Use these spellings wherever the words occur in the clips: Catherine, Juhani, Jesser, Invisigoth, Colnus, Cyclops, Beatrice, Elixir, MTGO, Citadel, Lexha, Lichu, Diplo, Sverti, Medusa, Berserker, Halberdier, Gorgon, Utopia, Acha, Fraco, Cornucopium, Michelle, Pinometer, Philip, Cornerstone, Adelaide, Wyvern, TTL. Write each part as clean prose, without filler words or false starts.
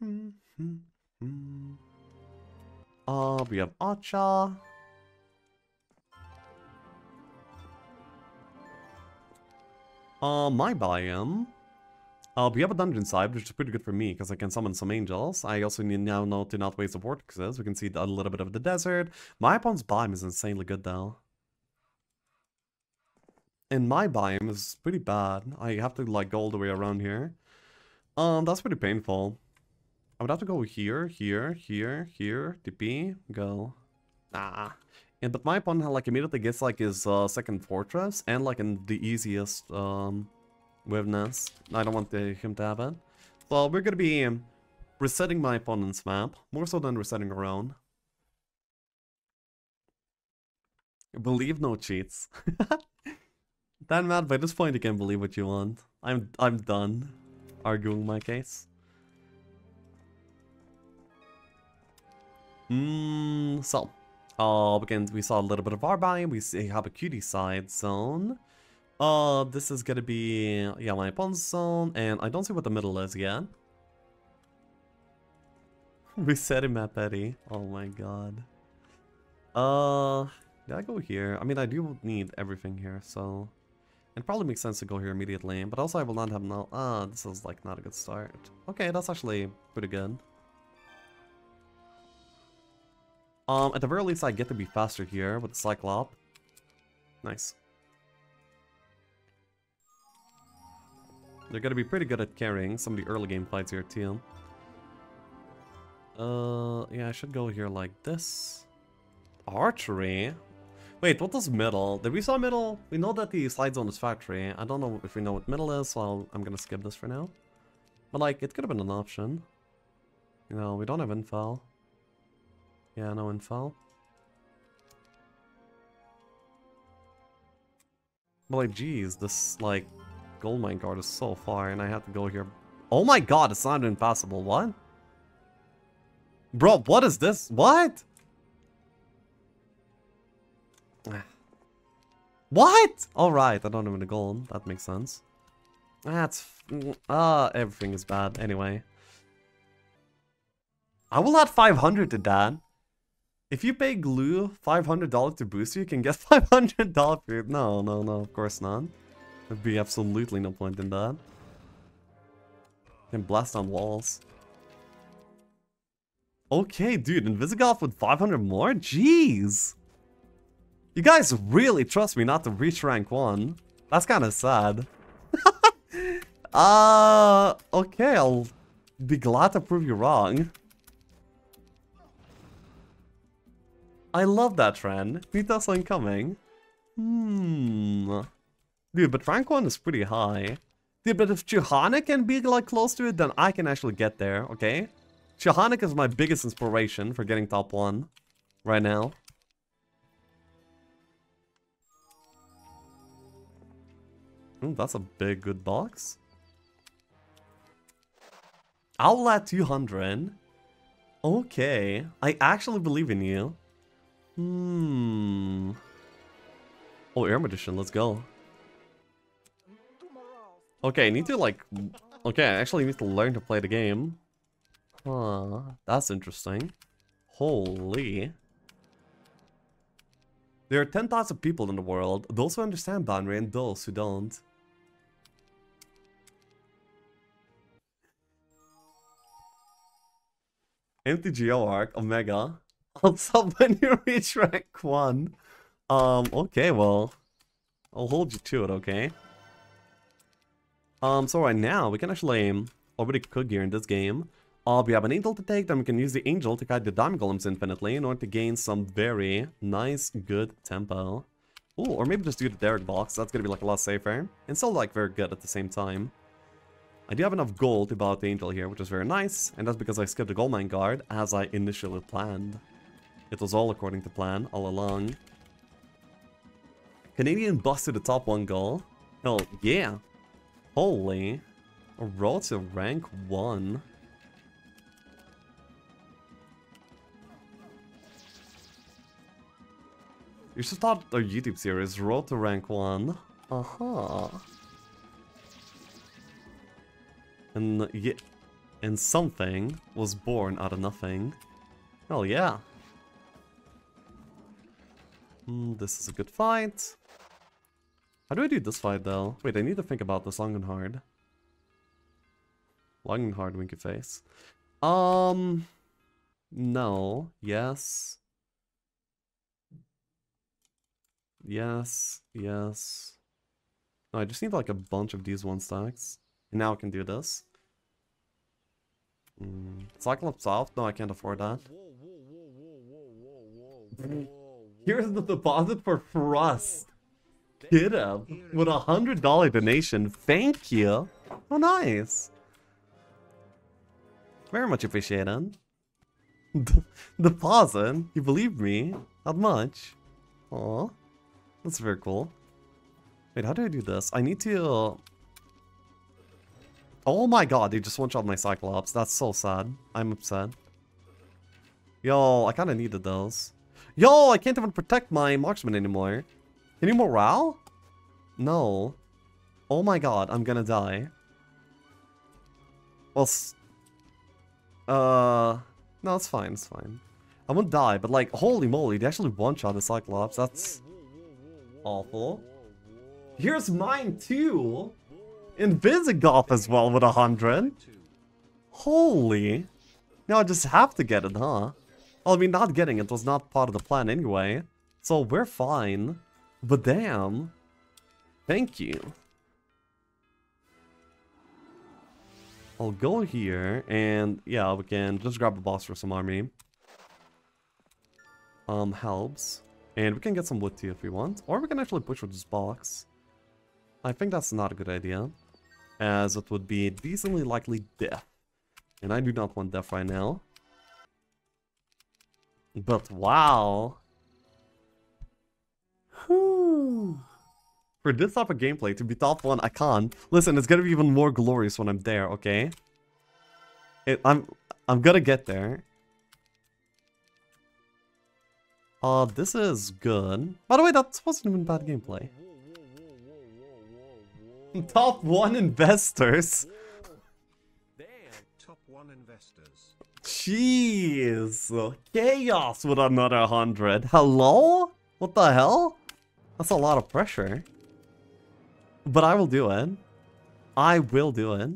We have Acha. My biome. We have a dungeon side, which is pretty good for me, because I can summon some angels. I also need now know to not waste the vortexes. We can see a little bit of the desert. My opponent's biome is insanely good, though. And my biome is pretty bad. I have to, like, go all the way around here. That's pretty painful. I would have to go here, here, here, here, TP, go. Ah. And, but my opponent, like, immediately gets, like, his second fortress, and, like, in the easiest, Wyverness. I don't want him to have it. So we're gonna be resetting my opponent's map, more so than resetting our own. Believe no cheats. Then, Matt, by this point you can't believe what you want. I'm done arguing my case. So, again, we saw a little bit of our biome. We see have a cutie side zone. This is gonna be, yeah, my opponent's zone, and I don't see what the middle is yet. Reset him at Petty. Oh my god. Did I go here? I mean, I do need everything here, so... It probably makes sense to go here immediately, but also I will not have no... this is, like, not a good start. Okay, that's actually pretty good. At the very least, I get to be faster here with the Cyclops. Nice. They're gonna be pretty good at carrying some of the early game fights here too. Yeah, I should go here like this. Archery? Wait, what is middle? Did we saw middle? We know that the slide zone is factory. I don't know if we know what middle is, so I'm gonna skip this for now. But like, it could have been an option. You know, we don't have info. Yeah, no info. But like, geez, this like... Gold mine guard is so far, and I have to go here. Oh my god, it's not impossible. What? Bro, what is this? What? What? Alright, I don't have any gold. That makes sense. That's... everything is bad. Anyway. I will add 500 to that. If you pay Glue $500 to boost you, you can get $500 for it. No, no, no, of course not. There'd be absolutely no point in that. And blast on walls. Okay, dude, Invisigoth with 500 more? Jeez! You guys really trust me not to reach rank 1. That's kind of sad. Okay, I'll be glad to prove you wrong. I love that trend. Need that sign coming. Dude, but rank 1 is pretty high. Dude, but if Juhani can be, like, close to it, then I can actually get there, okay? Juhani is my biggest inspiration for getting top 1 right now. Ooh, that's a big good box. I'll add 200. Okay, I actually believe in you. Oh, Air Magician, let's go. Okay, I need to, like... Okay, I actually need to learn to play the game. Huh, that's interesting. Holy. There are 10,000 people in the world. Those who understand boundary and those who don't. MTGO arc, Omega. What's up when you reach rank 1? Okay, well... I'll hold you to it, okay? So right now, we can actually already cook here in this game. We have an angel to take, then we can use the angel to guide the diamond golems infinitely in order to gain some very nice, good tempo. Ooh, or maybe just do the Derek box, that's gonna be like a lot safer. And still like very good at the same time. I do have enough gold to buy out the angel here, which is very nice. And that's because I skipped the gold mine guard, as I initially planned. It was all according to plan, all along. Canadian busted the top 1 goal. Hell yeah! Holy, a roll to rank 1. You should start our YouTube series, roll to rank 1. And yeah, and something was born out of nothing. Hell yeah. This is a good fight. How do I do this fight though? Wait, I need to think about this long and hard. Long and hard, winky face. No. Yes. Yes. Yes. No, I just need like a bunch of these one stacks. And now I can do this. Cyclops off? No, I can't afford that. Here's the deposit for Frost. Get up with $100 donation. Thank you. Oh, nice. Very much appreciated. Deposit? You believe me? Not much. Aw. That's very cool. Wait, how do I do this? I need to... Oh my god, they just one-shot my Cyclops. That's so sad. I'm upset. Yo, I kind of needed those. Yo, I can't even protect my marksman anymore. Any morale? No. Oh my god, I'm gonna die. Well, no, it's fine, it's fine. I won't die, but like, holy moly, they actually one-shot the Cyclops. That's awful. Here's mine too! Invisigoth as well with 100. Holy. Now I just have to get it, huh? I mean, not getting it was not part of the plan anyway. So we're fine. But damn. Thank you. I'll go here and yeah, we can just grab a boss for some army. Helps. And we can get some wood too if we want. Or we can actually push with this box. I think that's not a good idea, as it would be decently likely death. And I do not want death right now. But wow. Whew. For this type of gameplay, to be top one, I can't. Listen, it's gonna be even more glorious when I'm there, okay? I'm gonna get there. This is good. By the way, that wasn't even bad gameplay. Top one investors. Damn, top one investors. Jeez. Chaos with another 100. Hello? What the hell? That's a lot of pressure. But I will do it. I will do it.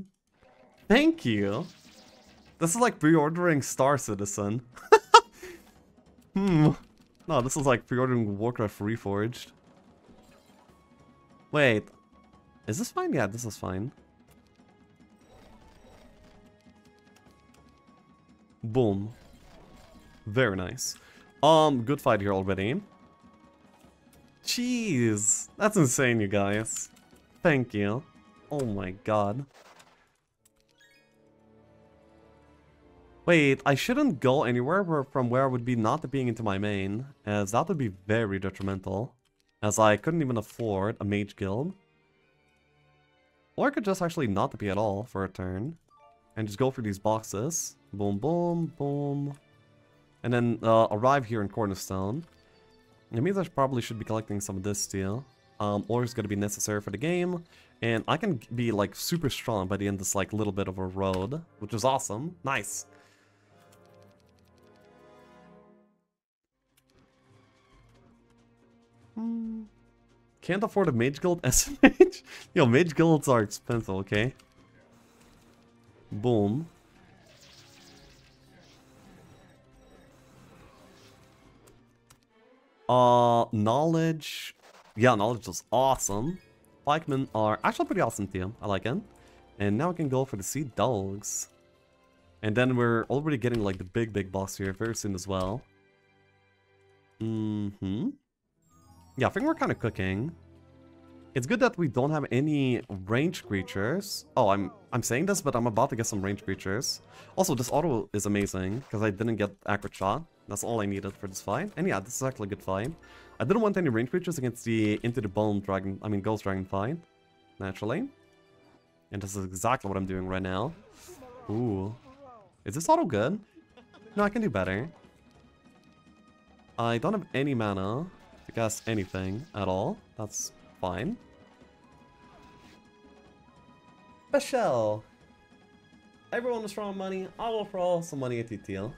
Thank you. This is like pre-ordering Star Citizen. No, this is like pre-ordering Warcraft Reforged. Wait. Is this fine? Yeah, this is fine. Boom. Very nice. Good fight here already. Jeez. That's insane, you guys. Thank you. Oh my god. Wait, I shouldn't go anywhere from where I would be not being into my main, as that would be very detrimental, as I couldn't even afford a mage guild. Or I could just actually not be at all for a turn. And just go through these boxes. Boom, boom, boom. And then arrive here in Cornerstone. It means I probably should be collecting some of this steel. Or it's going to be necessary for the game. And I can be like super strong by the end of this like little bit of a road. Which is awesome. Nice. Can't afford a mage guild SMH? Yo, mage guilds are expensive, okay? Boom. Knowledge. Yeah, knowledge is awesome. Pikemen are actually pretty awesome too. I like it. And now we can go for the sea dogs. And then we're already getting like the big boss here very soon as well. Yeah, I think we're kind of cooking. It's good that we don't have any range creatures. Oh, I'm saying this, but I'm about to get some range creatures. Also, this auto is amazing, because I didn't get accurate shot. That's all I needed for this fight. And yeah, this is actually a good fight. I didn't want any range creatures against the Into the Bone Dragon, I mean Ghost Dragon fight, naturally. And this is exactly what I'm doing right now. Ooh. Is this auto good? No, I can do better. I don't have any mana. I guess anything at all. That's fine. Michelle! Everyone was throwing money. I will throw some money at TTL.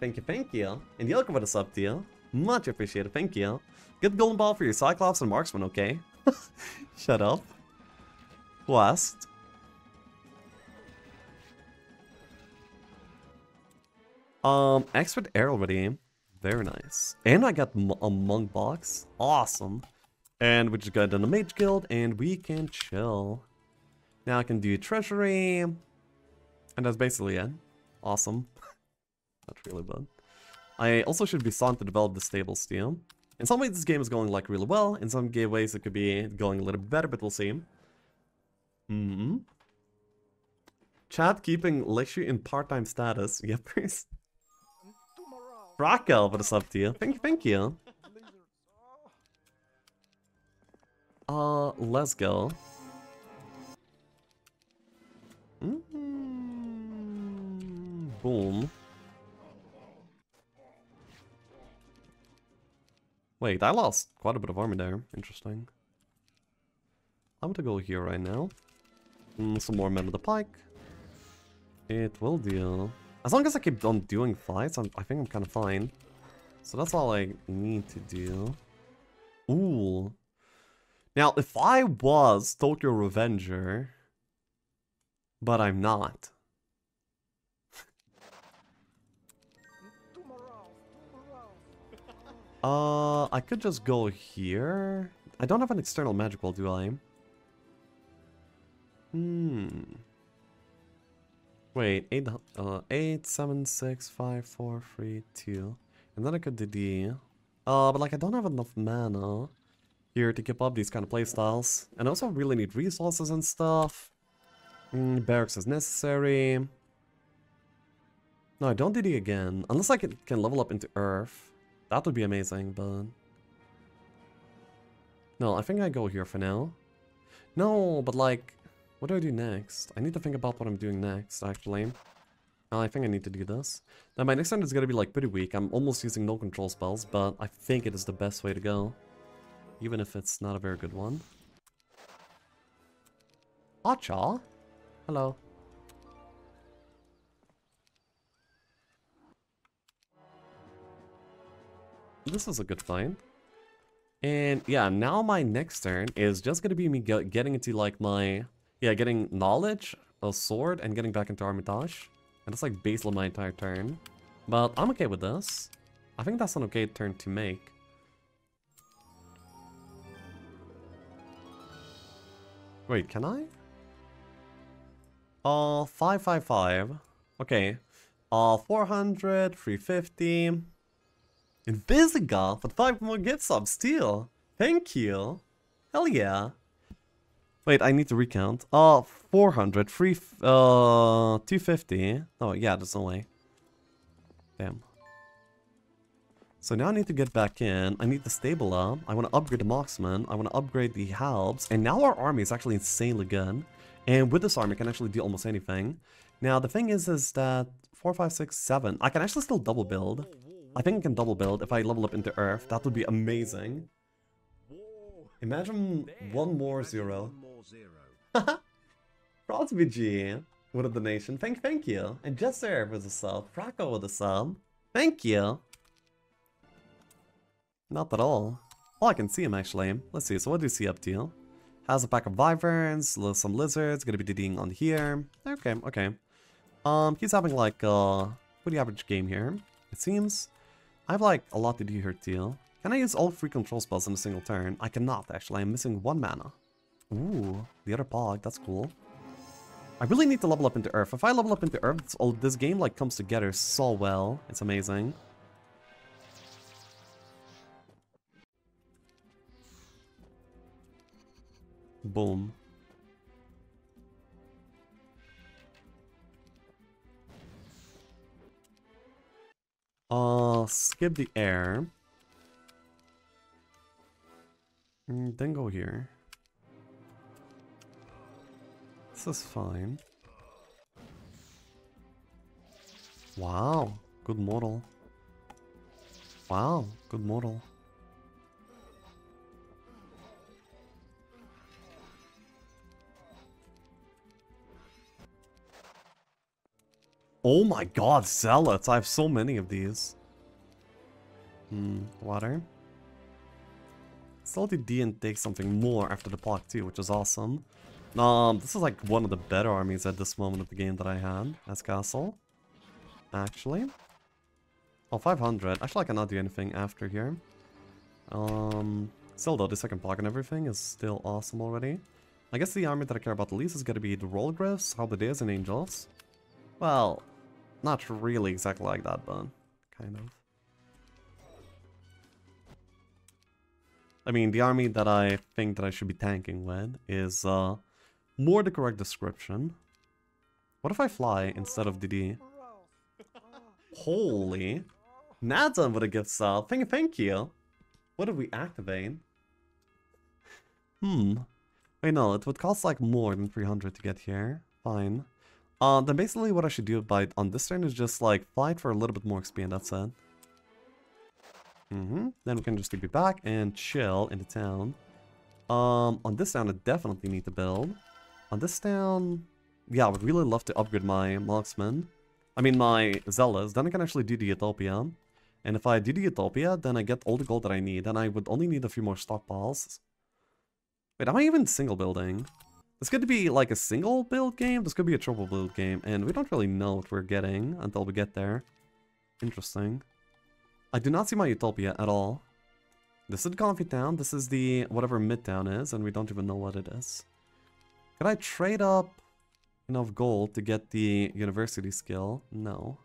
Thank you. And Yelka with a sub, TL. Much appreciated, thank you. Get golden ball for your Cyclops and Marksman, okay? Shut up. Blast. Expert air already. Very nice. And I got a monk box. Awesome. And we just got done a mage guild, and we can chill. Now I can do treasury. And that's basically it. Awesome. Not really bad. I also should be starting to develop the stable steel. In some ways this game is going like really well. In some ways it could be going a little bit better, but we'll see. Chat keeping Lichu in part-time status. Yep, please. Fraco for the sub to you. Thank you. Let's go. Boom. Wait, I lost quite a bit of army there. Interesting. I'm gonna go here right now. Some more men with the pike. It will deal. As long as I keep on doing fights, I think I'm kind of fine. So that's all I need to do. Ooh. Now, if I was Tokyo Revenger, but I'm not. I could just go here. I don't have an external magic wall, do I? Wait, 8, 7, 6, 5, 4, 3, 2. And then I could do D. But like I don't have enough mana here to keep up these kind of playstyles. And I also really need resources and stuff. Barracks is necessary. No, I don't do D again. Unless I can level up into Earth. That would be amazing, but... No, I think I go here for now. No, but like... What do I do next? I need to think about what I'm doing next, actually. I think I need to do this. Now, my next turn is going to be, like, pretty weak. I'm almost using no control spells, but I think it is the best way to go. Even if it's not a very good one. Acha? Hello. This is a good find. And, yeah, now my next turn is just going to be me getting into, like, my... Yeah, getting knowledge, a sword, and getting back into Armitage. And that's like basically my entire turn. But I'm okay with this. I think that's an okay turn to make. Wait, can I? 555. Okay. 400, 350. Invisigoth with 5 more gift subs, steal. Thank you. Hell yeah. Wait, I need to recount. 400, 250. Oh, yeah, there's no way. Damn. So now I need to get back in. I need the stable up. I want to upgrade the marksman. I want to upgrade the halbs. And now our army is actually insanely good. And with this army, I can actually do almost anything. Now, the thing is that 4, 5, 6, 7. I can actually still double build. I think I can double build if I level up into Earth. That would be amazing. Imagine one more zero. Proud to be G with a donation. Thank you. And Jesser with a sub. Fraco with a sub. Thank you. Not at all. Oh, I can see him actually. Let's see. So what do you see up to? Has a pack of wyverns, some lizards. Gonna be DDing on here. Okay, okay. He's having like a pretty average game here. It seems. I have like a lot to do here too. Can I use all 3 control spells in a single turn? I cannot, actually. I'm missing 1 mana. Ooh, the other Pog. That's cool. I really need to level up into Earth. If I level up into Earth, this game like comes together so well. It's amazing. Boom. Skip the air. Then go here. This is fine. Wow, good model. Wow, good model. Oh my god, zealots. I have so many of these. Water. Still did D and take something more after the block too, which is awesome. This is like one of the better armies at this moment of the game that I had as castle. Actually. Oh, 500. Actually, I cannot do anything after here. Still though, the second block and everything is still awesome already. I guess the army that I care about the least is gonna be the Roll Griffs, Halberdiers, and Angels. Well, not really exactly like that, but kind of. I mean, the army that I think that I should be tanking with is more the correct description. What if I fly instead of DD? Holy. Nadson with a gift sub. Thank you. What did we activate? Wait, no, it would cost like more than 300 to get here. Fine. Then basically what I should do on this turn is just like fight for a little bit more XP and that's it. Then we can just be back and chill in the town. On this town I definitely need to build. On this town, yeah, I would really love to upgrade my marksman. I mean my zealous. Then I can actually do the Utopia. And if I do the Utopia, then I get all the gold that I need. And I would only need a few more stockpiles. Wait, am I even single building? This could be like a single build game. This could be a triple build game. And we don't really know what we're getting until we get there. Interesting. I do not see my Utopia at all. This is the Comfy Town. This is the whatever Midtown is, and we don't even know what it is. Could I trade up enough gold to get the university skill? No.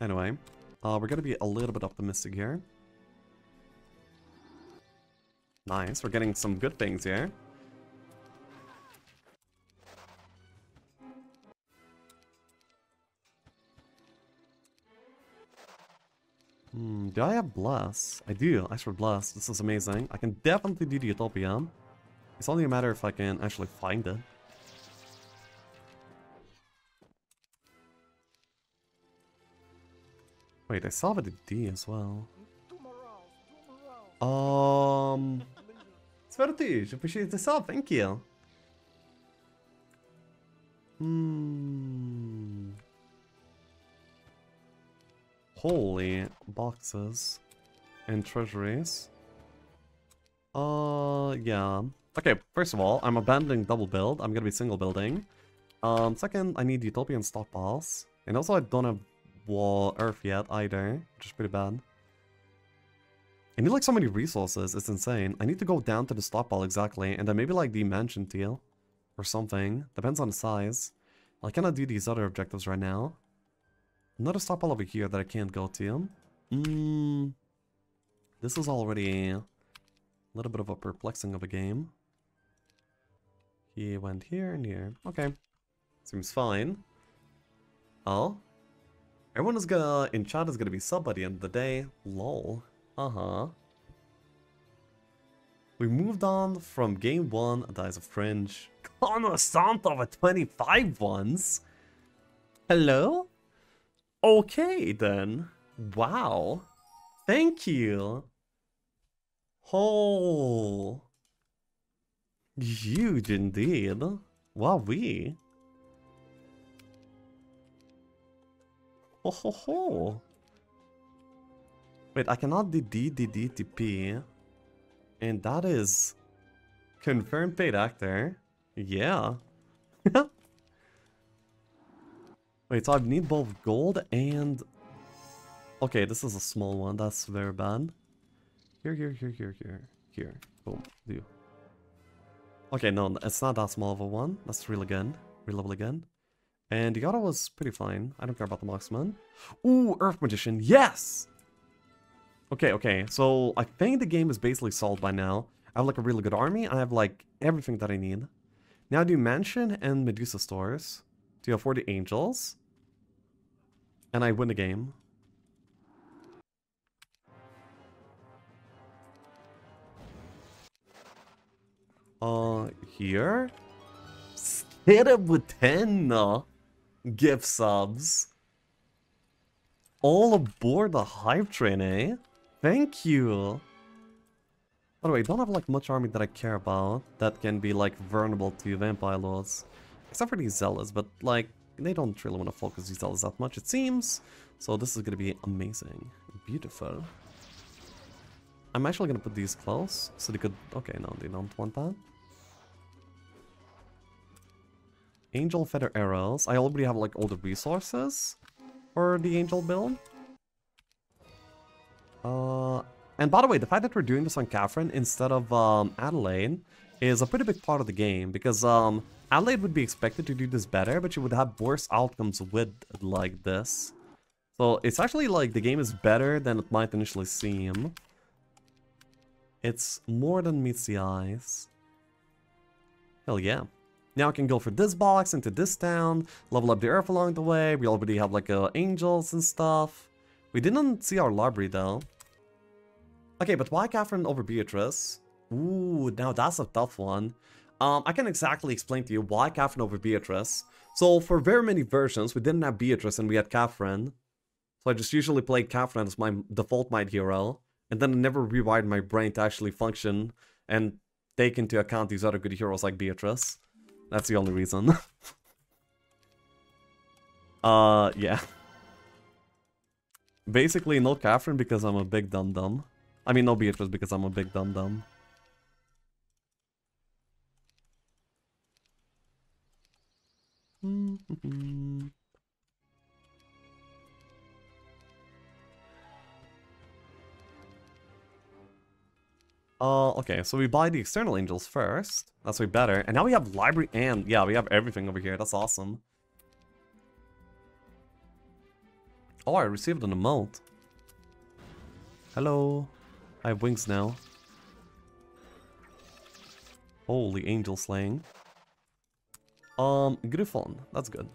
Anyway, we're gonna be a little bit optimistic here. Nice, we're getting some good things here. Do I have Bless? I do. I should Bless. This is amazing. I can definitely do the Utopia. It's only a matter if I can actually find it. Wait, I saw the D as well. Sverti, appreciate the sub. Thank you. Holy boxes and treasuries. Yeah. Okay, first of all, I'm abandoning double build. I'm gonna be single building. Second, I need Utopian stockpiles. And also I don't have Earth yet either, which is pretty bad. I need like so many resources, it's insane. I need to go down to the stockpile exactly, and then maybe like the mansion deal or something. Depends on the size. I cannot do these other objectives right now. Another stockpile over here that I can't go to. This is already a little bit of a perplexing of a game. He went here and here. Okay. Seems fine. Oh. Everyone is gonna... in chat is gonna be sub by the end of the day. Lol. We moved on from game 1, Dies of Fringe. Cornerstone with 25 ones? Hello? Okay, then. Wow. Thank you. Oh. Huge indeed. Wowee. Ho ho ho. Wait, I cannot DD, DD, TP. And that is... confirmed paid actor. Yeah. Wait, so I need both gold and... okay, this is a small one. That's very bad. Here. Boom. Do. Okay, no, it's not that small of a one. That's really good. Really good. And the other was pretty fine. I don't care about the marksman. Ooh, Earth Magician. Yes! Okay. So, I think the game is basically solved by now. I have like a really good army. I have like everything that I need. Now I do Mansion and Medusa Stores. To afford the Angels. And I win the game. Here? Hit it with 10 gift subs. All aboard the hype train, eh? Thank you. By the way, I don't have like much army that I care about that can be like vulnerable to Vampire Lords. Except for these Zealots, but like, they don't really want to focus these Zealots that much, it seems. So this is going to be amazing. Beautiful. I'm actually going to put these close, so they could... Okay, no, they don't want that. Angel Feather Arrows. I already have like all the resources for the Angel build. And by the way, the fact that we're doing this on Catherine instead of Adelaide is a pretty big part of the game, because Adelaide would be expected to do this better, but she would have worse outcomes with like this. So it's actually like the game is better than it might initially seem. It's more than meets the eyes. Hell yeah. Now I can go for this box into this town, level up the earth along the way. We already have like angels and stuff. We didn't see our library though. Okay, but why Catherine over Beatrice? Ooh, now that's a tough one. I can exactly explain to you why Catherine over Beatrice. So for very many versions, we didn't have Beatrice and we had Catherine. So I just usually played Catherine as my default Might Hero. And then I never rewired my brain to actually function and take into account these other good heroes like Beatrice. That's the only reason. Yeah. Basically, no Catherine because I'm a big dum-dum. I mean, no Beatrice because I'm a big dum-dum. Okay, so we buy the external angels first. That's way better. And now we have library and... Yeah, we have everything over here. That's awesome. Oh, I received an emote. Hello. I have wings now. Holy angel slaying. Griffon. That's good.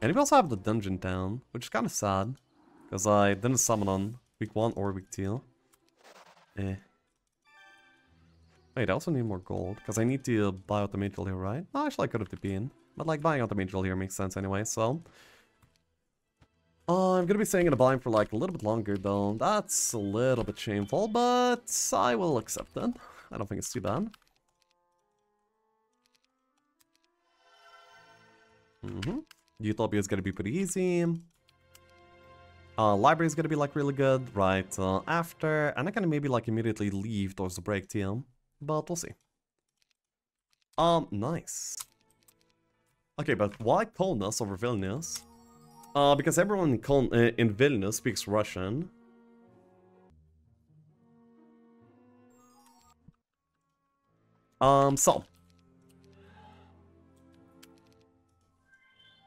And we also have the dungeon town, which is kind of sad. Because I didn't summon on week 1 or week 2. Eh. Wait, I also need more gold. Because I need to buy out the Angel here, right? No, actually I could have the bean. But like buying out the Angel here makes sense anyway, so... I'm gonna be staying in a biome for like a little bit longer though. That's a little bit shameful, but I will accept it. I don't think it's too bad. Utopia is gonna be pretty easy. Library is gonna be like really good right after, and I can maybe like immediately leave towards the break team, but we'll see. Nice. Okay, but why Colnus over Vilnius? Because everyone in Vilnius speaks Russian. So.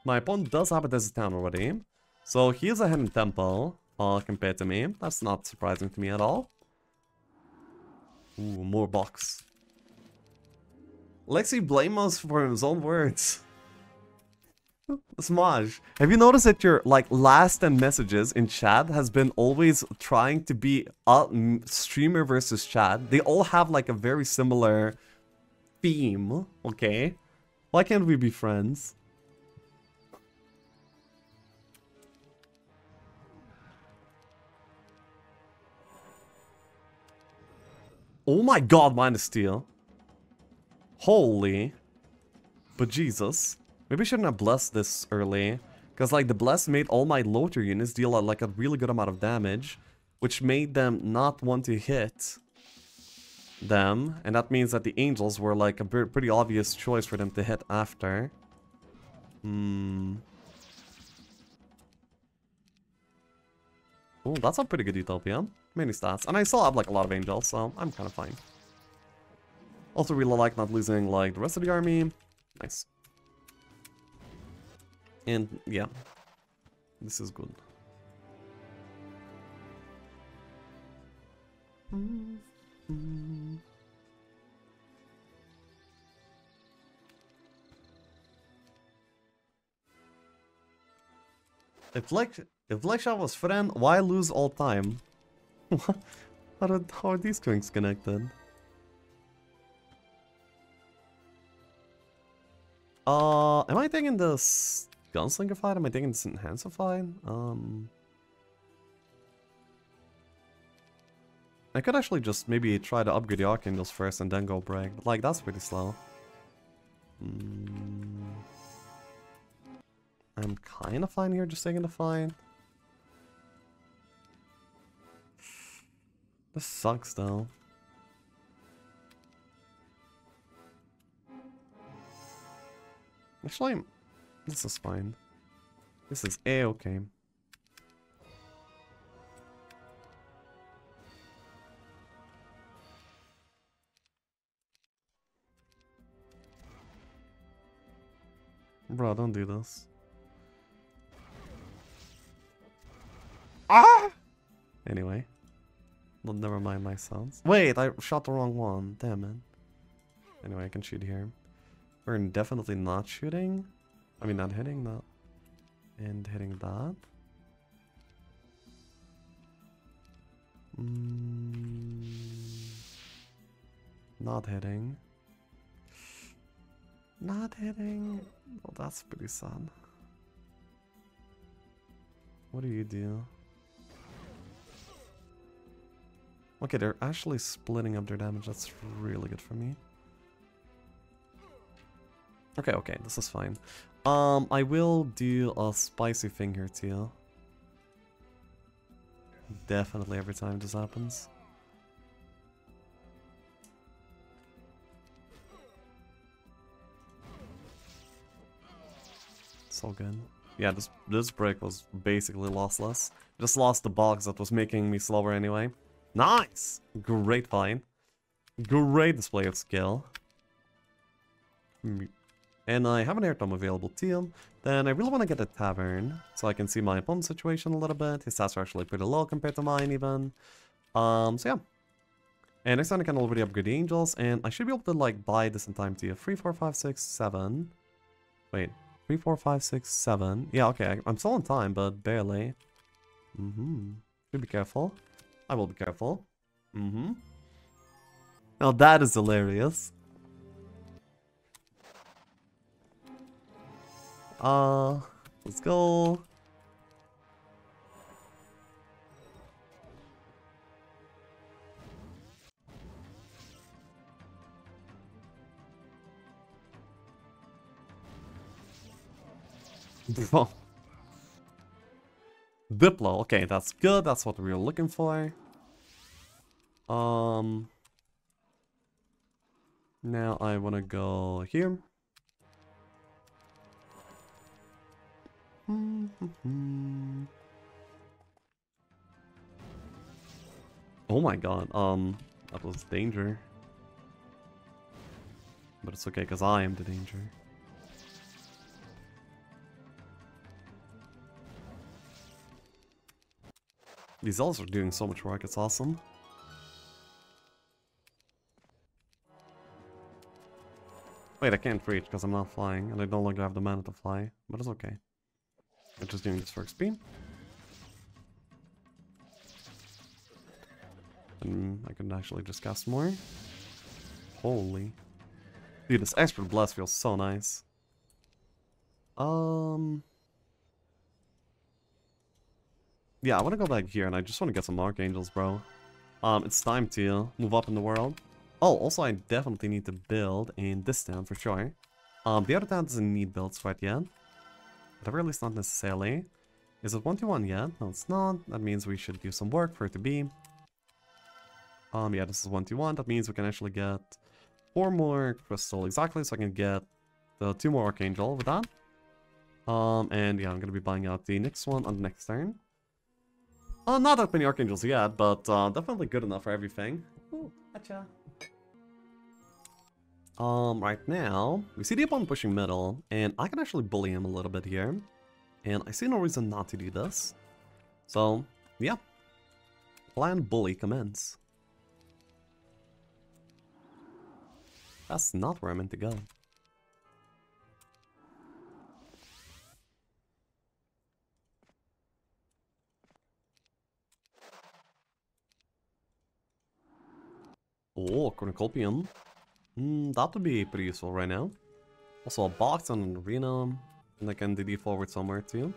My opponent does have a desert town already. So he is a hidden temple compared to me. That's not surprising to me at all. Ooh, more box. Lexi blames us for his own words. Smaj, have you noticed that your like last 10 messages in chat has been always trying to be streamer versus chat? They all have like a very similar theme, okay? Why can't we be friends? Oh my god, minus steel. Holy. But Jesus. Maybe I shouldn't have blessed this early, because like the bless made all my loader units deal like a really good amount of damage, which made them not want to hit them, and that means that the angels were like a pretty obvious choice for them to hit after. Oh, that's a pretty good Utopia. Many stats, and I still have like a lot of angels, so I'm kind of fine. Also, really like not losing like the rest of the army. Nice. And yeah, this is good. If Lexha was friend, why lose all time? What? How are these things connected? Am I taking this... Gunslinger fight? Am I thinking it's enhancer fight? I could actually just maybe try to upgrade the Archangels first and then go break, but like that's pretty slow. I'm kind of fine here, just taking the fine. This sucks though. Actually, this is fine. This is A-okay. Bro, don't do this. Ah! Anyway. Well, never mind my sounds. Wait, I shot the wrong one. Damn it. Anyway, I can shoot here. We're definitely not shooting. I mean, not hitting that. And hitting that. Not hitting. Not hitting. Well, that's pretty sad. What do you do? Okay, they're actually splitting up their damage. That's really good for me. Okay, okay, this is fine. I will do a spicy thing here, TL. Definitely every time this happens. So good. Yeah, this break was basically lossless. Just lost the box that was making me slower anyway. Nice! Great find. Great display of skill. And I have an air tome available to him. Then I really want to get a tavern, so I can see my opponent's situation a little bit. His stats are actually pretty low compared to mine even. So yeah. And next time I can already upgrade the angels, and I should be able to like buy this in time to 3, 4, 5, 6, 7. Wait. 3, 4, 5, 6, 7. Yeah, okay, I'm still in time, but barely. Should be careful. I will be careful. Now that is hilarious. Let's go. Diplo. Diplo, okay, that's good, that's what we were looking for. Now I wanna go here. Oh my god, that was danger. But it's okay, because I am the danger. These elves are doing so much work, it's awesome. Wait, I can't reach because I'm not flying, and I don't longer have the mana to fly, but it's okay. I'm just doing this for XP. And I can actually just cast more. Holy. Dude, this extra blast feels so nice. Yeah, I want to go back here, and I just want to get some Archangels, bro. It's time to move up in the world. Oh, also, I definitely need to build in this town, for sure. The other town doesn't need builds right yet. But at least not necessarily. Is it 1-2-1 yet? No, it's not. That means we should do some work for it to be. Yeah, this is 1-2-1. That means we can actually get 4 more crystal, exactly, so I can get the 2 more Archangel with that. And yeah, I'm going to be buying out the next one on the next turn. Not that many Archangels yet, but definitely good enough for everything. Ooh, Acha. Right now, we see the opponent pushing middle, and I can actually bully him a little bit here. And I see no reason not to do this. So, yeah. Plan bully commence. That's not where I meant to go. Oh, Cornucopium. That would be pretty useful right now. Also a box and an arena. And I can DD forward somewhere too.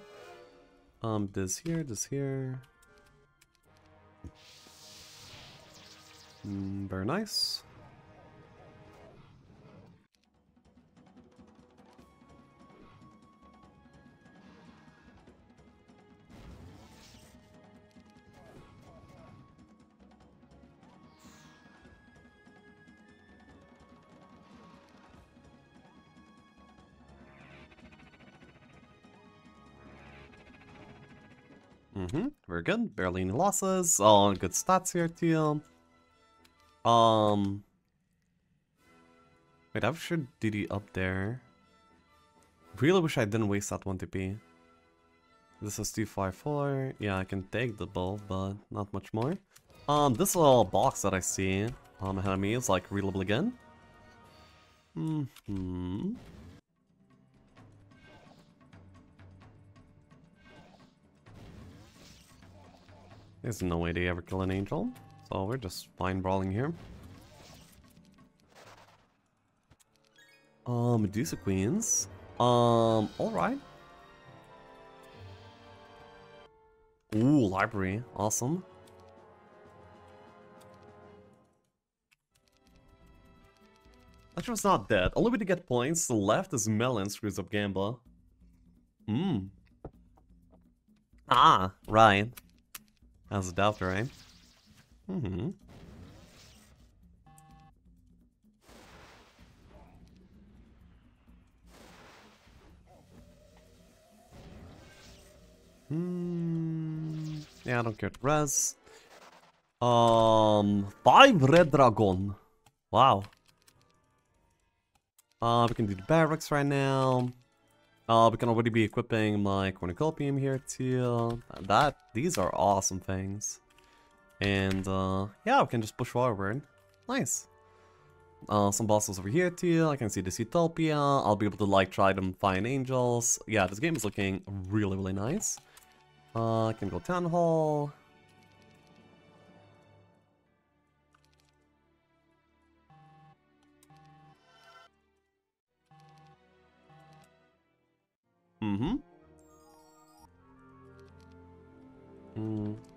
This here, this here. Very nice. Very good. Barely any losses. All on good stats here, team. Wait, I've sure DD up there. Really wish I didn't waste that 1 TP. This is 254. Yeah, I can take the bull, but not much more. This little box that I see ahead of me is like readable again. There's no way they ever kill an angel, so we're just fine brawling here. Medusa Queens. Alright. Ooh, library. Awesome. Electra's not dead. Only way to get points to the left is Melon screws up Gamba. Ah, right. That was a doubter, right? Yeah, I don't care to res. 5 red dragon. Wow. We can do the barracks right now. We can already be equipping my cornucopium here too. These are awesome things. And yeah, we can just push forward. Nice. Some bosses over here too. I can see this Utopia. I'll be able to like try them find angels. Yeah, this game is looking really, really nice. I can go Town Hall.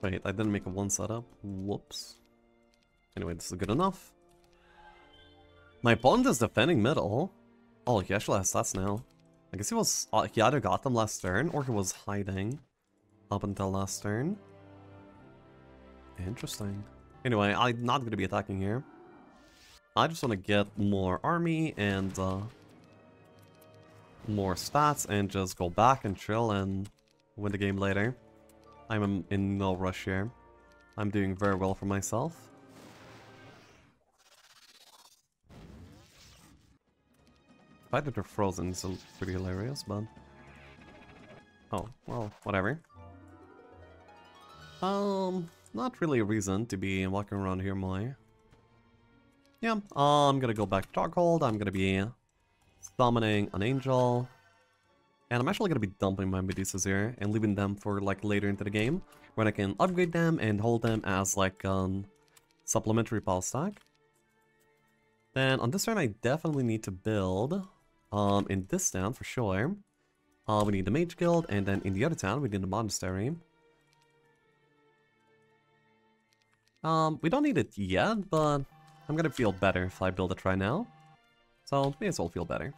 Wait, I didn't make a one setup. Whoops. Anyway, this is good enough. My opponent is defending middle. Oh, he actually has stats now. I guess he was... he either got them last turn or he was hiding up until last turn. Interesting. Anyway, I'm not going to be attacking here. I just want to get more army and... more stats and just go back and chill and win the game later. I'm in no rush here. I'm doing very well for myself. The fact that they're frozen is pretty hilarious, but... oh, well, whatever. Not really a reason to be walking around here more. Yeah, I'm gonna go back to Darkhold. I'm gonna be... summoning an angel, and I'm actually gonna be dumping my Medusas here and leaving them for like later into the game when I can upgrade them and hold them as like supplementary power stack. Then on this turn I definitely need to build in this town for sure. We need the mage guild, and then in the other town we need the monastery. We don't need it yet, but I'm gonna feel better if I build it right now. So, may as well feel better.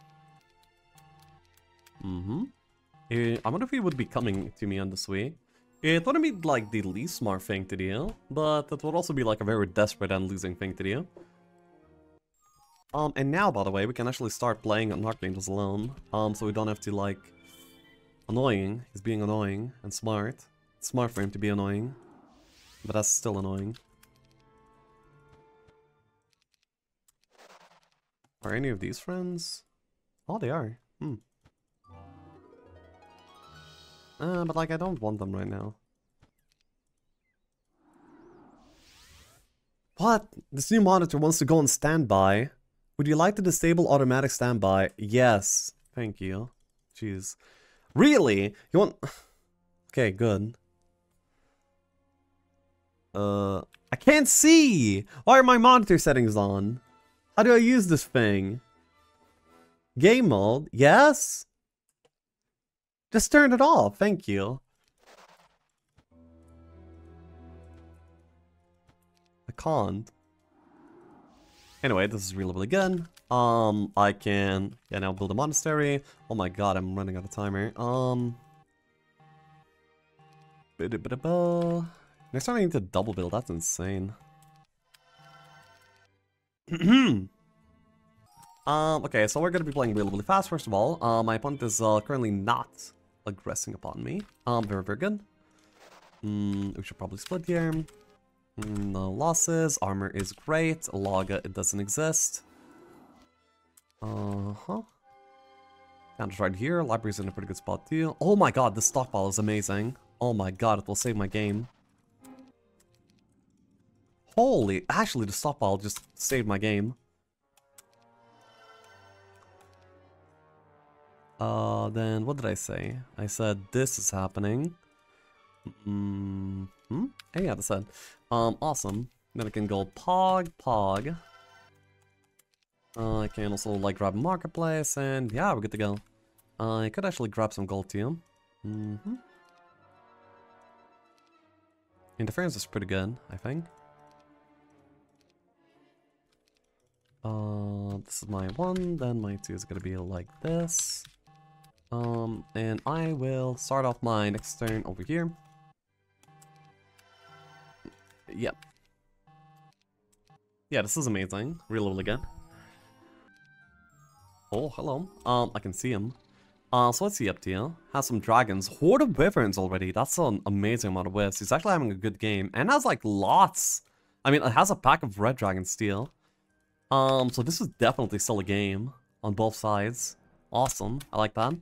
I wonder if he would be coming to me on this way. It wouldn't be, like, the least smart thing to do, but it would also be, like, a very desperate and losing thing to do. And now, by the way, we can actually start playing on Archangels alone, so we don't have to, like... annoying. He's being annoying and smart. It's smart for him to be annoying, but that's still annoying. Are any of these friends? Oh, they are. But like, I don't want them right now. What? This new monitor wants to go on standby. Would you like to disable automatic standby? Yes. Thank you. Jeez. Really? You want... okay, good. I can't see! Why are my monitor settings on? How do I use this thing? Game mode? Yes? Just turn it off, thank you. I can't. Anyway, this is really good. I can... yeah, now build a monastery. Oh my god, I'm running out of time here. Next time I need to double build, that's insane. Okay, so we're gonna be playing really, really fast, first of all. My opponent is currently not aggressing upon me. Very, very good. We should probably split here. No losses. Armor is great. Laga, it doesn't exist. Counter's right here. Library's in a pretty good spot too. Oh my god, this stockpile is amazing. Oh my god, it will save my game. Holy, actually the stockpile just saved my game. Then what did I say? I said this is happening. Hey, yeah, that's it. Awesome. Then I can go pog. I can also, like, grab Marketplace, and yeah, we're good to go. I could actually grab some gold too. Interference is pretty good, I think. This is my one, then my two is gonna be like this. And I will start off my next turn over here. Yep. Yeah, this is amazing. Really, really good. Oh, hello. I can see him. So what's he up to? Has some dragons. Horde of wyverns already. That's an amazing amount of whiffs. He's actually having a good game. And has, like, lots. I mean, it has a pack of red dragon steel. So this is definitely still a game on both sides. Awesome. I like that.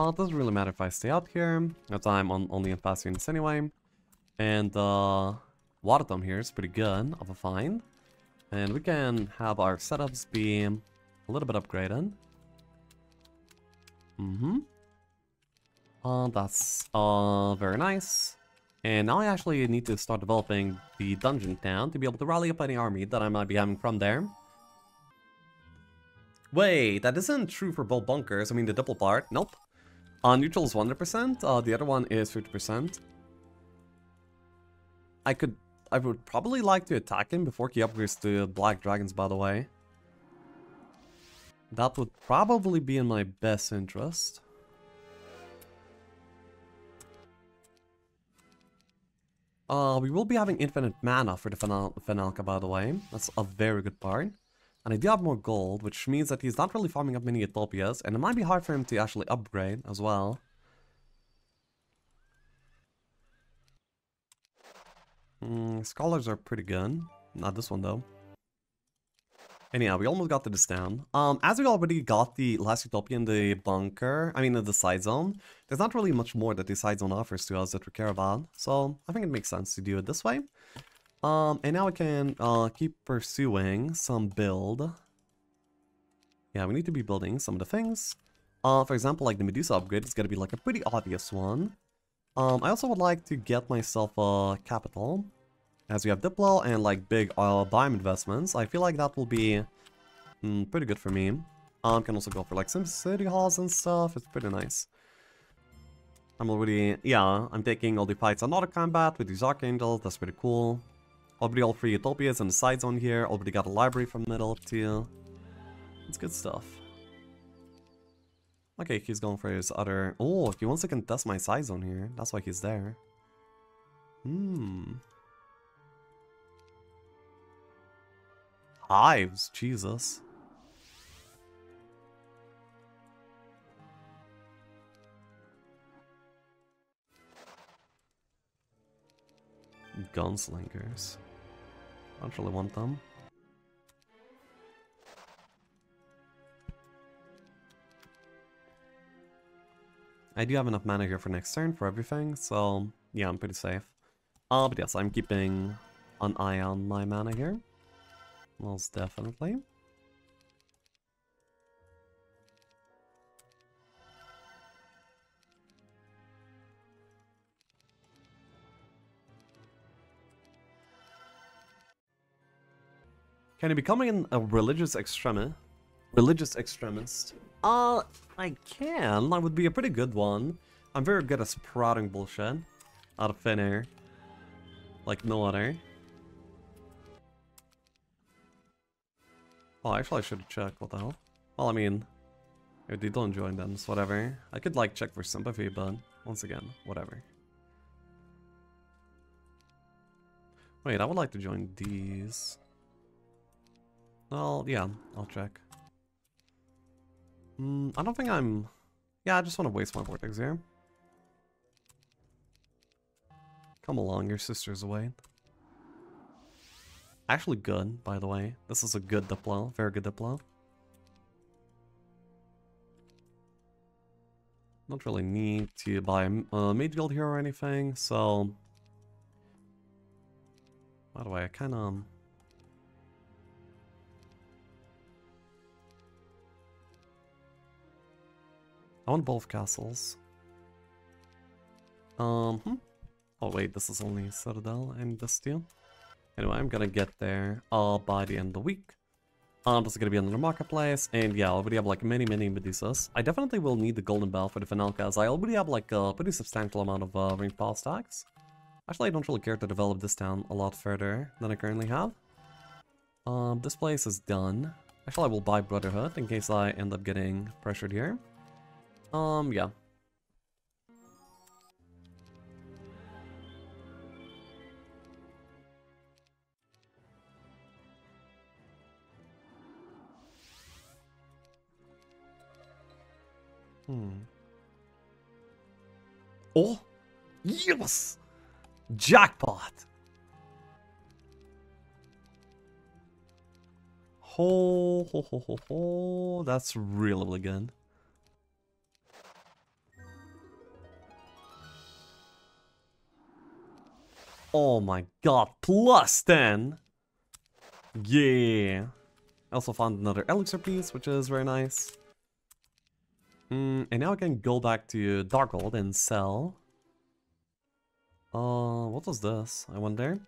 It doesn't really matter if I stay out here. That's why I'm only in fast units anyway. And, Water Dome here is pretty good of a find. And we can have our setups be a little bit upgraded. That's, very nice. And now I actually need to start developing the Dungeon Town to be able to rally up any army that I might be having from there. Wait, that isn't true for both bunkers. I mean, the double part. Nope. Neutral is 100%, the other one is 50%. I would probably like to attack him before he upgrades to Black Dragons, by the way. That would probably be in my best interest. We will be having infinite mana for the Fenalka, by the way. That's a very good part. And I do have more gold, which means that he's not really farming up many Utopias, and it might be hard for him to actually upgrade as well. Scholars are pretty good. Not this one, though. And yeah, we almost got to this town. As we already got the last Utopia in the bunker, I mean in the side zone, there's not really much more that the side zone offers to us that we care about, so I think it makes sense to do it this way. And now we can keep pursuing some build. Yeah, we need to be building some of the things. For example, like the Medusa upgrade is going to be like a pretty obvious one. I also would like to get myself a capital. As we have Diplo and like big biome investments, I feel like that will be pretty good for me. Can also go for like some city halls and stuff. It's pretty nice. I'm already, yeah, I'm taking all the fights on auto combat with these Archangels. That's pretty cool. Already all three Utopias in the side zone here. Already got a library from middle too. It's good stuff. Okay, he's going for his other... Oh, he wants to contest my side zone here. That's why he's there. Hives, Jesus. Gunslingers. I don't really want them. I do have enough mana here for next turn for everything, so yeah, I'm pretty safe. But yes, I'm keeping an eye on my mana here. Most definitely. Can you become a religious extremist? I can. That would be a pretty good one. I'm very good at sprouting bullshit out of thin air, like no other. Oh, actually, I should have checked. What the hell? Well, I mean, Or they don't join them, it's whatever. I could like check for sympathy, but once again, whatever. Wait, I would like to join these. Well, yeah, I'll check. I don't think I'm... Yeah, I just want to waste my vortex here. Come along, your sister's away. Actually good, by the way. This is a good Diplo, very good Diplo. Don't really need to buy a mage guild here or anything, so... By the way, I kind of... I want both castles. Oh wait, this is only Citadel and this deal. Anyway, I'm gonna get there by the end of the week. This is gonna be another marketplace, and yeah, I already have like many Medusas. I definitely will need the golden bell for the Finalka, as I already have like a pretty substantial amount of ring pile stacks. Actually, I don't really care to develop this town a lot further than I currently have. This place is done. Actually, I will buy Brotherhood in case I end up getting pressured here. Yeah. Oh! Yes! Jackpot! Ho ho ho ho ho, that's really good. Oh my god, plus 10! Yeah! I also found another Elixir piece, which is very nice. And now I can go back to Darkhold and sell. What was this? I wonder.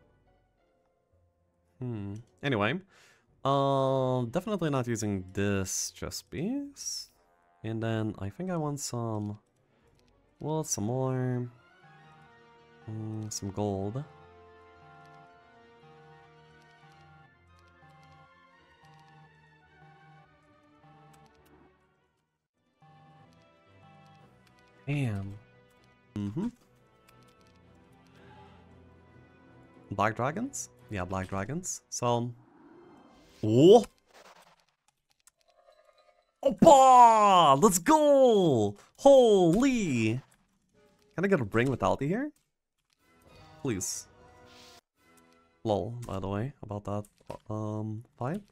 Anyway. Definitely not using this chess piece. And then I think I want some... Well, some more... some gold. Damn. Black dragons? Yeah, black dragons. So... Oh! Opa! Let's go! Holy! Can I get a bring vitality here? Please. Lol, by the way, about that vibe.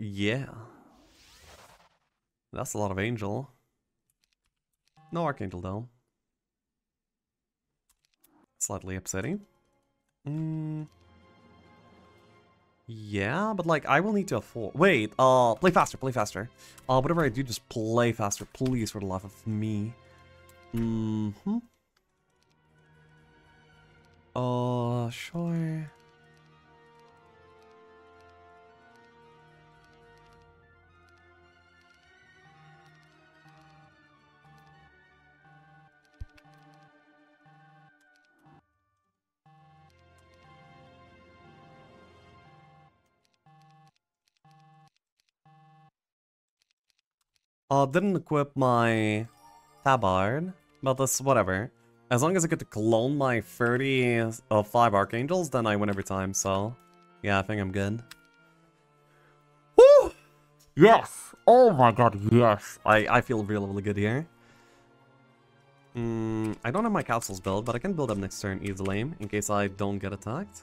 Yeah. That's a lot of angel. No Archangel though. Slightly upsetting. Yeah, but like I will need to afford... Wait, play faster, play faster. Whatever I do, just play faster, please, for the life of me. Sure. Didn't equip my tabard, but that's whatever. As long as I get to clone my 35 Archangels, then I win every time, so... Yeah, I think I'm good. Woo! Yes! Oh my god, yes! I feel really good here. I don't have my castles built, but I can build up next turn easily, in case I don't get attacked.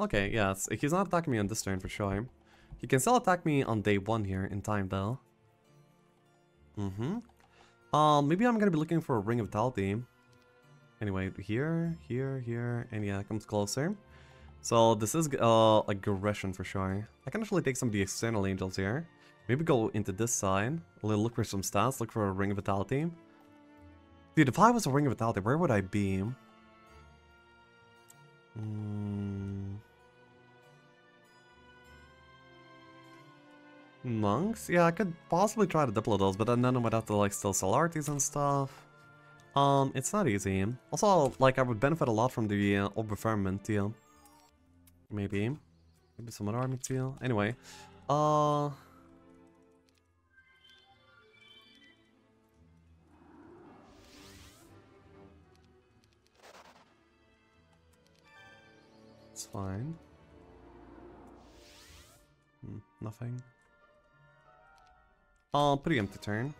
Okay, yeah, he's not attacking me on this turn for sure. He can still attack me on day one here, in time though. Maybe I'm gonna be looking for a ring of vitality. Anyway, here, and yeah, it comes closer. So this is aggression for sure. I can actually take some of the external angels here. Maybe go into this side. Look for some stats. Look for a ring of vitality. Dude, if I was a ring of vitality, where would I be? Monks? Yeah, I could possibly try to Diplo those, but then I would have to like still sell arties and stuff. It's not easy. Also, like I would benefit a lot from the Oblivion deal. Maybe some other army deal. Anyway, That's fine. Nothing. I'll preempt the turn.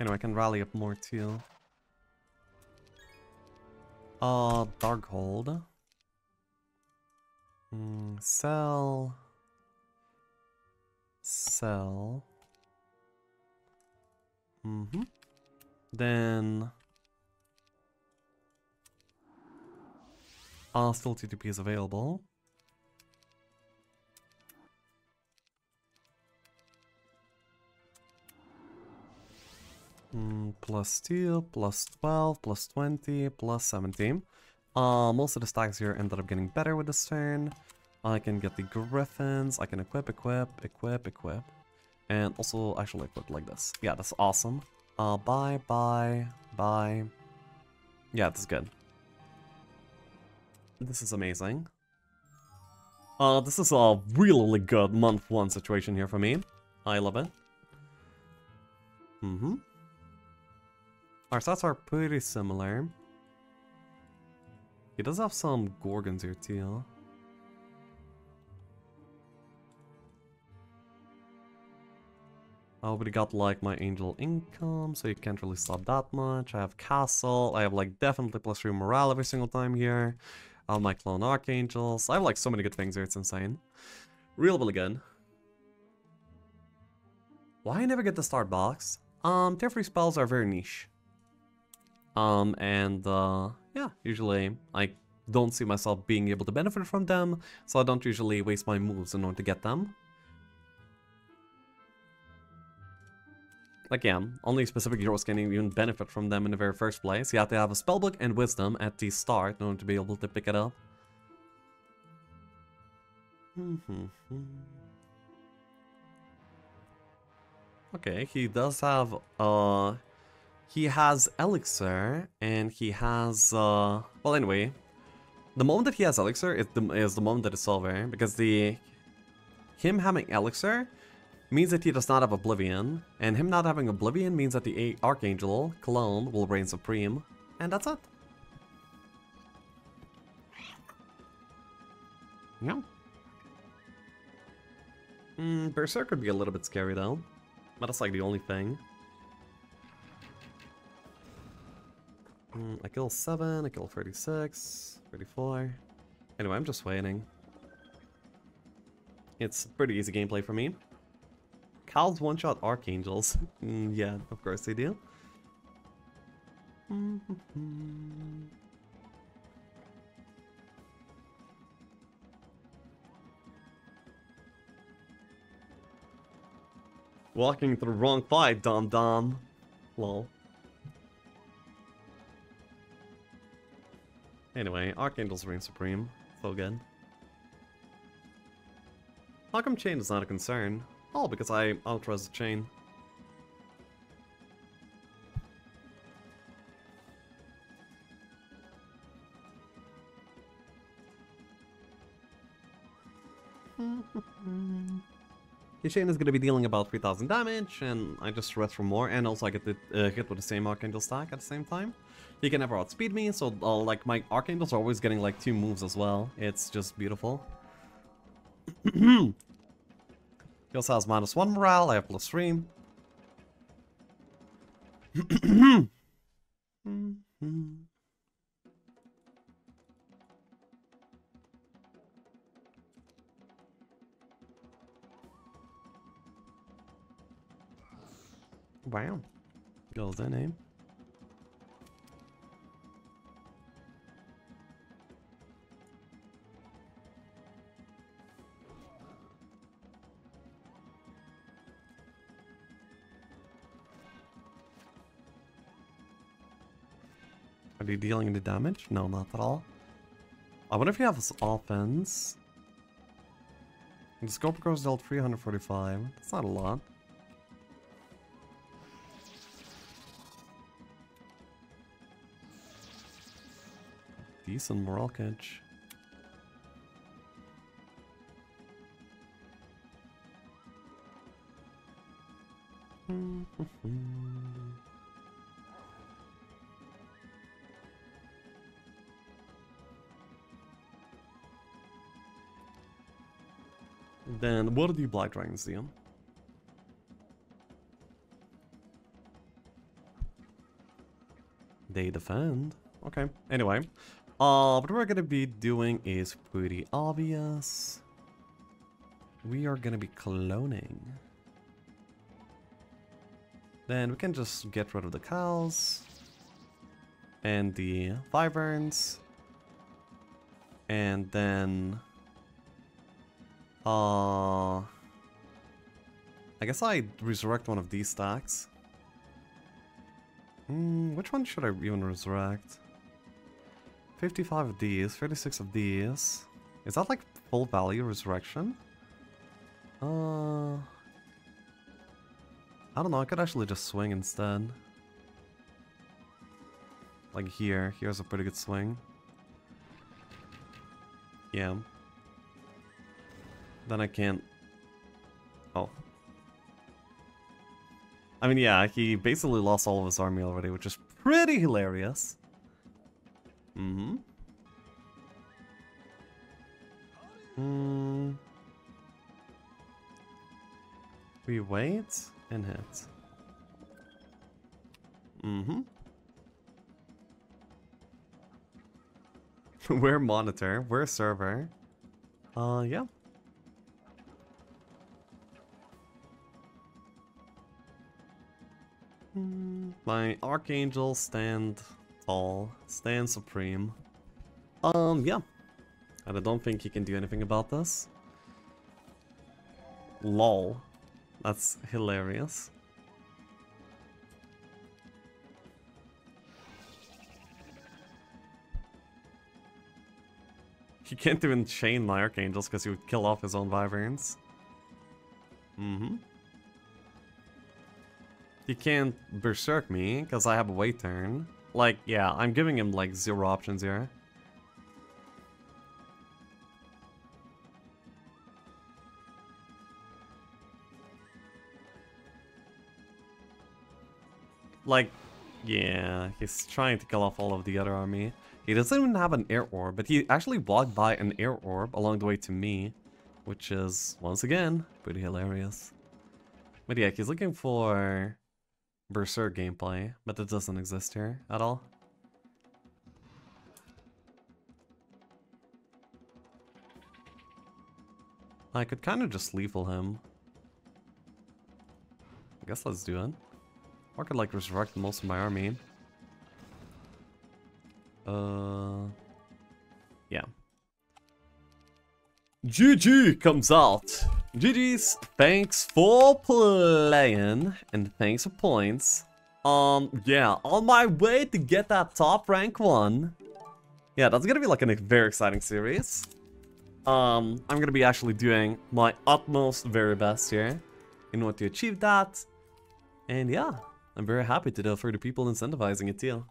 Anyway, I can rally up more teal. Darkhold. Sell. Sell. Then still TTP is available. Plus steel, plus 12, plus 20, plus 17. Most of the stacks here ended up getting better with this turn. I can get the griffins, I can equip, and also actually equip like this. Yeah, that's awesome. Buy. Yeah, that's good. This is amazing. This is a really good month one situation here for me. I love it. Our stats are pretty similar. He does have some Gorgons here, TL. I already got like my angel income, so you can't really stop that much. I have castle, I have like definitely plus 3 morale every single time here. I have my clone archangels. I have like so many good things here, it's insane. Really good. Why I never get the start box? Tier 3 spells are very niche. Yeah, usually I don't see myself being able to benefit from them, so I don't usually waste my moves in order to get them. Like, yeah, only specific heroes can even benefit from them in the very first place. You have to have a spellbook and wisdom at the start in order to be able to pick it up. Okay, he does have, he has Elixir, and he has, well, anyway, the moment that he has Elixir is the moment that it's over, because him having Elixir means that he does not have Oblivion, and him not having Oblivion means that the Archangel clone will reign supreme, and that's it. No. Berserker could be a little bit scary though, but that's like the only thing. I kill 7, I kill 36, 34. Anyway, I'm just waiting. It's pretty easy gameplay for me. Cows one-shot Archangels. Yeah, of course they do. Walking through the wrong fight, dom-dom. Lol. Anyway, Archangels reign supreme. So good. How come chain is not a concern? Oh, because I outrust the chain. The chain is going to be dealing about 3,000 damage, and I just rest for more, and also I get to hit with the same Archangel stack at the same time. He can never outspeed me, so like my Archangels are always getting like 2 moves as well. It's just beautiful. He also has minus 1 morale, I have plus 3. Wow. Goes that name. Are you dealing any damage? No, not at all. I wonder if he has offense. The scope goes dealt 345. That's not a lot. Decent morale catch. Then what do black dragons do? They defend. Okay, anyway. What we're gonna be doing is pretty obvious. We are gonna be cloning. Then we can just get rid of the cows. And the wyverns. And then... I guess I resurrect one of these stacks. Which one should I even resurrect? 55 of these, 36 of these. Is that like full value resurrection? I don't know, I could actually just swing instead. Like here, here's a pretty good swing. Yeah. Then I can't... Oh. I mean, yeah, he basically lost all of his army already, which is pretty hilarious. Mm-hmm. We wait and hit. Mm-hmm. We're monitor, we're server. Yeah. My Archangel stand tall, stand supreme. Yeah. And I don't think he can do anything about this. Lol. That's hilarious. He can't even chain my Archangels because he would kill off his own Wyverns. Mm-hmm. He can't berserk me, because I have a wait turn. Like, yeah, I'm giving him, like, zero options here. Like, yeah, he's trying to kill off all of the other army. He doesn't even have an air orb, but he actually walked by an air orb along the way to me. Which is, once again, pretty hilarious. But yeah, he's looking for... Berserk gameplay, but that doesn't exist here at all. I could kind of just lethal him. I guess let's do it. Or I could like resurrect most of my army. Yeah. GG comes out. GG's, thanks for playing, and thanks for points. Yeah, on my way to get that top rank 1. Yeah, that's gonna be like a very exciting series. I'm gonna be actually doing my utmost very best here in order to achieve that. And yeah, I'm very happy to do it for the people incentivizing it too.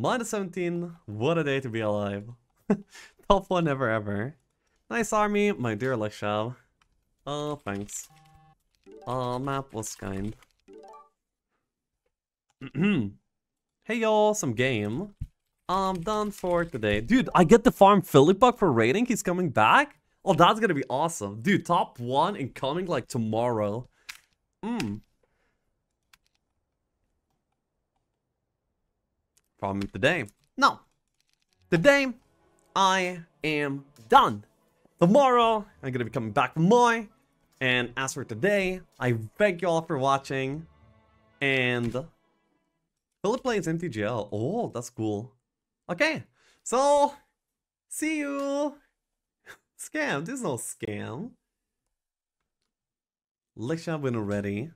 -17, what a day to be alive. Top 1 ever ever. Nice army, my dear Lexha. Oh, thanks. Map was kind. Hey y'all, some game. I'm done for today. Dude, I get to farm Philip for raiding? He's coming back? Oh, that's gonna be awesome. Dude, top 1 and coming like tomorrow. Farm him today. No. Today, I am done. Tomorrow, I'm gonna be coming back for more. And as for today, I thank you all for watching. And Philip plays MTGO. Oh, that's cool. Okay, so see you. Scam, there's no scam. Lexha win already.